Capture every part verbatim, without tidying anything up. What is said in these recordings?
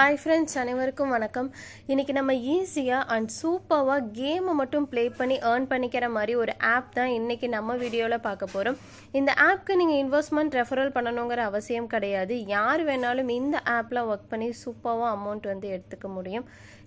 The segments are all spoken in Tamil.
Hi friends, அனைவருக்கும் வணக்கம். இன்னைக்கு நம்ம ஈஸியா and சூப்பரா கேம் மட்டும் ப்ளே பண்ணி earn பண்ணிக்கிற மாதிரி ஒரு ஆப் தான் இன்னைக்கு நம்ம வீடியோல பார்க்க போறோம். இந்த ஆப்க்கு நீங்க இன்வெஸ்ட்மென்ட் ரெஃபரல் பண்ணனும்ங்கற அவசியம் கிடையாது. யார் வேணாலும் இந்த ஆப்ல வர்க் பண்ணி சூப்பரா அமௌண்ட் வந்து எடுத்துக்க முடியும்.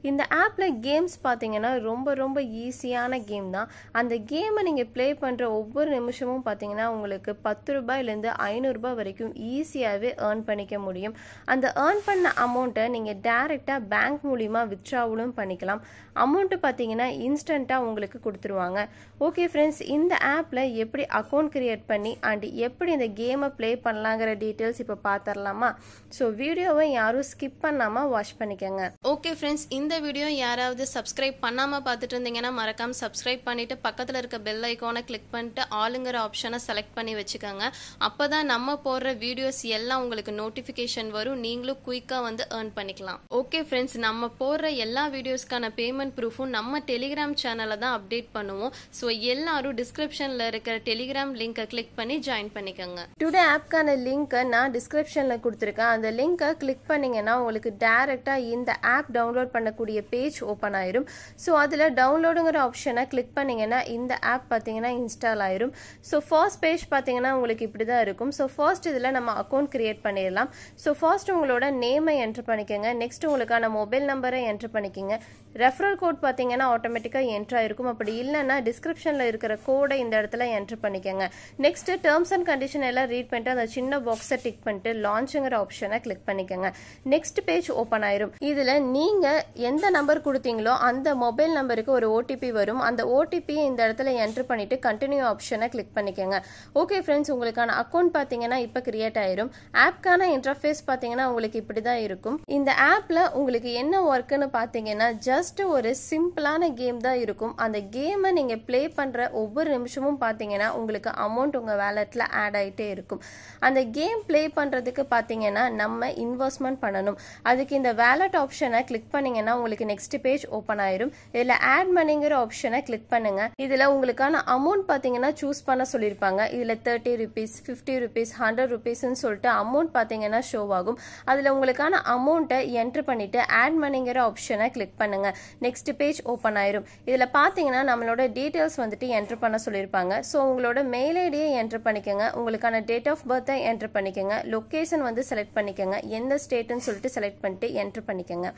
இந்த ஆப்ல கேம்ஸ் பாத்தீங்கன்னா ரொம்ப ரொம்ப ஈஸியான கேம் தான். அந்த கேமை நீங்க ப்ளே பண்ற ஒவ்வொரு நிமிஷமும் பாத்தீங்கன்னா உங்களுக்கு பத்து ரூபாயில இருந்து ஐநூறு ரூபாய் வரைக்கும் ஈஸியாவே earn பண்ணிக்க முடியும். அந்த earn பண்ண அமௌண்ட நீங்க டைரக்ட்டா பேங்க் மூலமா வித்ட்ராவலும் பண்ணிக்கலாம். அமௌண்ட் பாத்தீங்கன்னா இன்ஸ்டன்ட்டா உங்களுக்கு கொடுத்துருவாங்க. ஓகே फ्रेंड्स, இந்த ஆப்ல எப்படி அக்கவுண்ட் கிரியேட் பண்ணி and எப்படி இந்த கேமை ப்ளே பண்ணலாம்ங்கற டீடைல்ஸ் இப்ப பாத்தறலாமா? சோ வீடியோவை யாரும் ஸ்கிப் பண்ணாம வாட்ச் பண்ணிக்கங்க. ஓகே फ्रेंड्स, இந்த வீடியோ யாராவது subscribe பண்ணாம பார்த்துட்டு இருந்தீங்கன்னா மறக்காம subscribe பண்ணிட்டு பக்கத்துல இருக்க bell icon-ஐ click பண்ணிட்டு ஆளுங்கற ஆப்ஷனை select பண்ணி வெச்சுக்கங்க. அப்பதான் நம்ம போடுற வீடியோஸ் எல்லாம் உங்களுக்கு notification வரும். நீங்களும் குயிக்கா வந்து earn பண்ணிக்கலாம். ஓகே फ्रेंड्स, நம்ம போற எல்லா வீடியோஸ்கான பேமெண்ட் ப்ரூஃபும் நம்ம Telegram சேனல்ல தான் அப்டேட் பண்ணுவோம். சோ எல்லாரும் டிஸ்கிரிப்ஷன்ல இருக்கிற Telegram லிங்கை கிளிக் பண்ணி ஜாயின் பண்ணிக்கங்க. டுடே ஆப்கான லிங்கை நான் டிஸ்கிரிப்ஷன்ல கொடுத்திருக்கேன். அந்த லிங்கை கிளிக் பண்ணீங்கன்னா உங்களுக்கு டைரக்ட்டா இந்த ஆப் டவுன்லோட் பண்ணக்கூடிய பேஜ் ஓபன் ஆயிடும். சோ அதுல டவுன்லோட்ங்கற ஆப்ஷனை கிளிக் பண்ணீங்கன்னா இந்த ஆப் பாத்தீங்கன்னா இன்ஸ்டால் ஆயிடும். சோ ஃபர்ஸ்ட் பேஜ் பாத்தீங்கன்னா உங்களுக்கு இப்படி தான் இருக்கும். சோ ஃபர்ஸ்ட் இதுல நம்ம அக்கவுண்ட் கிரியேட் பண்ணிரலாம். சோ ஃபர்ஸ்ட் உங்களோட நேமை என்டர் பண்ணி Next உங்களுக்கான மொபைல் நம்பரை என்டர் பண்ணிக்கங்க. ரெஃபரல் கோட் பாத்தீங்கன்னா ஆட்டோமேட்டிக்கா என்டர் ஆயிருக்கும். அப்படி இல்லனா டிஸ்கிரிப்ஷன்ல இருக்கிற கோடை இந்த இடத்துல என்டர் பண்ணிக்கங்க. நெக்ஸ்ட் டர்ம்ஸ் அண்ட் கண்டிஷன் எல்லாம் ரீட் பண்ணிட்டு அந்த சின்ன பாக்ஸை டிக் பண்ணிட்டு லான்ச்ங்கற ஆப்ஷனை கிளிக் பண்ணிக்கங்க. நெக்ஸ்ட் பேஜ் ஓபன் ஆயிரும். இதுல நீங்க எந்த நம்பர் கொடுத்தீங்களோ அந்த மொபைல் நம்பருக்கு ஒரு ஓடிபி வரும். அந்த ஓடிபி இந்த இடத்துல என்டர் பண்ணிட்டு கண்டினியூ ஆப்ஷனை கிளிக் பண்ணிக்கங்க. ஓகே फ्रेंड्स, உங்களுக்கான அக்கவுண்ட் பாத்தீங்கன்னா இப்ப கிரியேட் ஆயிரும். ஆப்கான இன்டர்ஃபேஸ் பாத்தீங்கன்னா உங்களுக்கு இப்படி தான் இருக்கும். இந்த ஆப்ல உங்களுக்கு என்ன வர்க்னு பாத்தீங்கன்னா just ஒரு சிம்பிளான கேம் தான் இருக்கும். அந்த கேமை நீங்க ப்ளே பண்ற ஒவ்வொரு நிமிஷமும் பாத்தீங்கன்னா உங்களுக்கு அமௌண்ட் உங்க வாலெட்ல ஆட் ஆயிட்டே இருக்கும். அந்த கேம் ப்ளே பண்றதுக்கு பாத்தீங்கன்னா நம்ம இன்வெஸ்ட்மென்ட் பண்ணனும். அதுக்கு இந்த வாலெட் ஆப்ஷனை கிளிக் பண்ணீங்கன்னா உங்களுக்கு நெக்ஸ்ட் பேஜ் ஓபன் ஆயிடும். இதுல ஆட் மணிங்கற ஆப்ஷனை கிளிக் பண்ணுங்க. இதுல உங்களுக்கான அமௌண்ட் பாத்தீங்கன்னா சூஸ் பண்ண சொல்லிருப்பாங்க. இதுல முப்பது ரூபாய் ஐம்பது ரூபாய் நூறு ரூபாய் ன்னு சொல்லிட்டு அமௌண்ட் பாத்தீங்கன்னா ஷோ ஆகும். அதுல உங்களுக்கான அமௌண்ட் enter பண்ணிட்டு add மணிங்கற ஆப்ஷனை கிளிக் பண்ணுங்க. next page open ஆயிரும். இதுல பாத்தீங்கன்னா நம்மளோட details வந்துட்டு enter பண்ண சொல்லிருப்பாங்க. சோ உங்களோட mail ஐடியை enter பண்ணிக்கங்க. உங்களுக்கான date of birth-ஐ enter பண்ணிக்கங்க. location வந்து select பண்ணிக்கங்க. எந்த state-ன்னு சொல்லிட்டு select பண்ணிட்டு enter பண்ணிக்கங்க.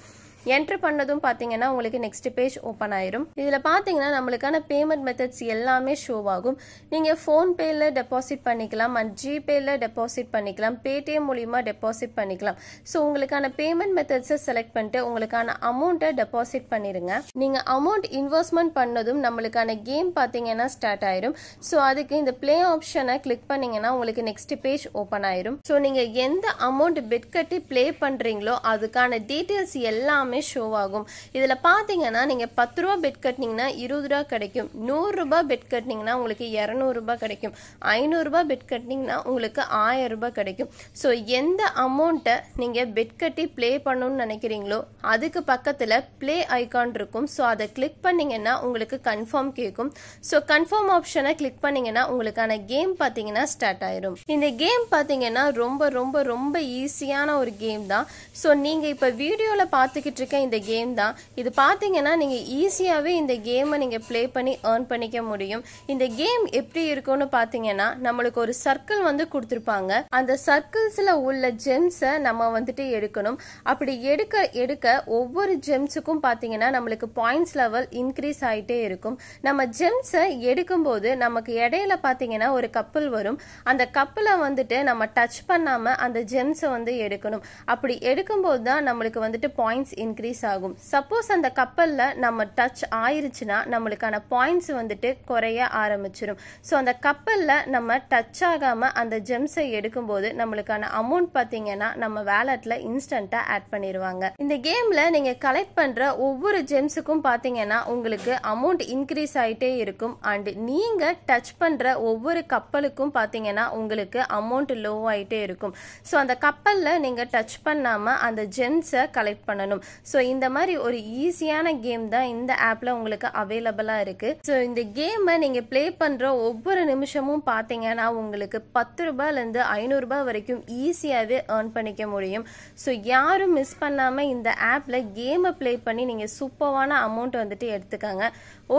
enter பண்ணதும் பாத்தீங்கன்னா உங்களுக்கு next page open ஆயிரும். இதுல பாத்தீங்கன்னா நமக்கான payment methods எல்லாமே show ஆகும். நீங்க phone pay-ல deposit பண்ணிக்கலாம், G pay-ல deposit பண்ணிக்கலாம், Paytm மூலமா deposit பண்ணிக்கலாம். சோ உங்களுக்கான payment methods select பண்ணிட்டு உங்களுக்கான amount-ஐ deposit பண்ணிருங்க. நீங்க amount investment பண்ணதும் நமக்கான game பாத்தீங்கன்னா start ஆயிரும். சோ அதுக்கு இந்த play option-ஐ click பண்ணீங்கன்னா உங்களுக்கு next page open ஆயிரும். சோ நீங்க எந்த amount bid கட்டி play பண்றீங்களோ அதுக்கான details எல்லாம் show ஆகும். இதுல பாத்தீங்கன்னா நீங்க பத்து ரூபாய் பெட் கட்டினீங்கன்னா இருபது ரூபாய் கிடைக்கும். நூறு ரூபாய் பெட் கட்டினீங்கன்னா உங்களுக்கு இருநூறு ரூபாய் கிடைக்கும். ஐநூறு ரூபாய் பெட் கட்டினீங்கன்னா உங்களுக்கு ஆயிரம் ரூபாய் கிடைக்கும். சோ எந்த அமௌண்ட நீங்க பெட் கட்டி ப்ளே பண்ணனும்னு நினைக்கிறீங்களோ அதுக்கு பக்கத்துல ப்ளே ஐகான் இருக்கும். சோ அத கிளிக் பண்ணீங்கன்னா உங்களுக்கு கன்ஃபார்ம் கேக்கும். சோ கன்ஃபார்ம் ஆப்ஷனை கிளிக் பண்ணீங்கன்னா உங்களுக்கான கேம் பாத்தீங்கன்னா ஸ்டார்ட் ஆயிடும். இந்த கேம் பாத்தீங்கன்னா ரொம்ப ரொம்ப ரொம்ப ஈஸியான ஒரு கேம் தான். சோ நீங்க இப்ப வீடியோல பாத்துக்கிட்டு இந்த கேம் தான். இது பாத்தீங்கன்னா நீங்க ஈஸியாவே இந்த கேமை நீங்க ப்ளே பண்ணி earn பண்ணிக்க முடியும். இந்த கேம் எப்படி இருக்கும்னு பாத்தீங்கன்னா நமக்கு ஒரு சர்க்கிள் வந்து கொடுத்திருப்பாங்க. அந்த சர்க்கிள்ஸ்ல உள்ள ஜெம்ஸை நம்ம வந்துட்டு எடுக்கணும். அப்படி எடுக்க எடுக்க ஒவ்வொரு ஜெம்ஸுக்கும் பாத்தீங்கன்னா நமக்கு பாயிண்ட்ஸ் லெவல் இன்க்ரீஸ் ஆயிட்டே இருக்கும். நம்ம ஜெம்ஸை எடுக்கும்போது நமக்கு இடையில பாத்தீங்கன்னா ஒரு கப்பல் வரும். அந்த கப்பலை வந்துட்டு நம்ம டச் பண்ணாம அந்த ஜெம்ஸை வந்து எடுக்கணும். அப்படி எடுக்கும்போது தான் நமக்கு வந்துட்டு பாயிண்ட்ஸ் இன்க்ரீஸ் ஆகும். சப்போஸ் அந்த கப்பல்ல நம்ம டச் ஆயிருச்சுன்னா நமக்கான பாயிண்ட்ஸ் வந்துட்டு குறைய ஆரம்பிச்சிடும். சோ அந்த கப்பல்ல நம்ம டச் ஆகாம அந்த ஜெம்ஸை எடுக்கும்போது நமக்கான அமௌண்ட் பாத்தீங்கன்னா நம்ம வாலெட்ல இன்ஸ்டன்ட்டா ஆட் பண்ணிடுவாங்க. இந்த கேம்ல நீங்க கலெக்ட் பண்ற ஒவ்வொரு ஜெம்ஸுக்கும் பாத்தீங்கன்னா உங்களுக்கு அமௌண்ட் இன்க்ரீஸ் ஆயிட்டே இருக்கும். அண்ட் நீங்க டச் பண்ற ஒவ்வொரு கப்பலுக்கும் பாத்தீங்கன்னா உங்களுக்கு அமௌண்ட் லோ ஆயிட்டே இருக்கும். சோ அந்த கப்பல்ல நீங்க டச் பண்ணாம அந்த ஜெம்ஸை கலெக்ட் பண்ணணும். So இந்த மாதிரி ஒரு ஈஸியான கேம் தான் இந்த ஆப்ல உங்களுக்கு அவேலபிளா இருக்கு. சோ இந்த கேமை நீங்க ப்ளே பண்ற ஒவ்வொரு நிமிஷமும் பாத்தீங்கன்னா உங்களுக்கு பத்து ரூபாயில இருந்து ஐநூறு ரூபாய் வரைக்கும் ஈஸியாவே earn பண்ணிக்க முடியும். சோ யாரும் மிஸ் பண்ணாம இந்த ஆப்ல கேமை ப்ளே பண்ணி நீங்க சூப்பரான அமௌண்ட் வந்துட்டு எடுத்துக்கங்க.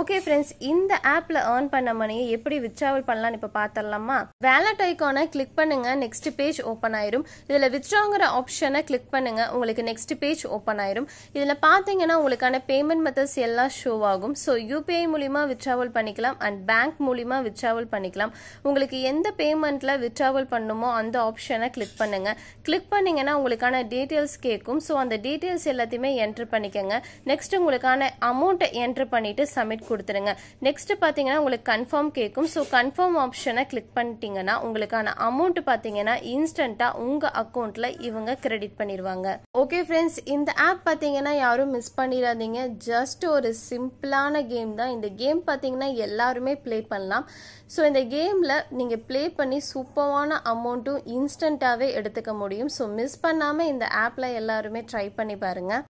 ஓகே फ्रेंड्स, இந்த ஆப்ல earn பண்ண மணியை எப்படி withdraw பண்ணலாம் இப்ப பாத்தறலாமா? wallet icon-ஐ click பண்ணுங்க, next page open ஆயிடும். இதுல withdrawங்கற ஆப்ஷனை click பண்ணுங்க, உங்களுக்கு next page open ஆயிடும். இதுல பாத்தீங்கன்னா உங்களுக்கான payment methods எல்லாம் show ஆகும். சோ U P I மூலமா withdraw பண்ணிக்கலாம் and bank மூலமா withdraw பண்ணிக்கலாம். உங்களுக்கு எந்த paymentல withdraw பண்ணணுமோ அந்த ஆப்ஷனை click பண்ணுங்க. click பண்ணீங்கனா உங்களுக்கான details கேக்கும். சோ அந்த details எல்லாத்தையுமே enter பண்ணிக்கங்க. next உங்களுக்கான amount enter பண்ணிட்டு submit கொடுத்துருங்க. next பாத்தீங்கன்னா உங்களுக்கு confirm கேக்கும். சோ confirm ஆப்ஷனை click பண்ணிட்டீங்கனா உங்களுக்கான amount பாத்தீங்கன்னா இன்ஸ்டன்ட்டா உங்க அக்கவுண்ட்ல இவங்க கிரெடிட் பண்ணிடுவாங்க. ஓகே फ्रेंड्स, இந்த ஆப் பாத்தீங்கன்னா யாரும் மிஸ் பண்ணிராதீங்க. ஜஸ்ட் ஒரு சிம்பிளான கேம் தான். இந்த கேம் பாத்தீங்கன்னா எல்லாரும் ப்ளே பண்ணலாம். சோ இந்த கேம்ல நீங்க ப்ளே பண்ணி சூப்பரான அமௌண்ட்டும் இன்ஸ்டன்ட்டாவே எடுத்துக்க முடியும். சோ மிஸ் பண்ணாம இந்த ஆப்ல எல்லாரும் ட்ரை பண்ணி பாருங்க.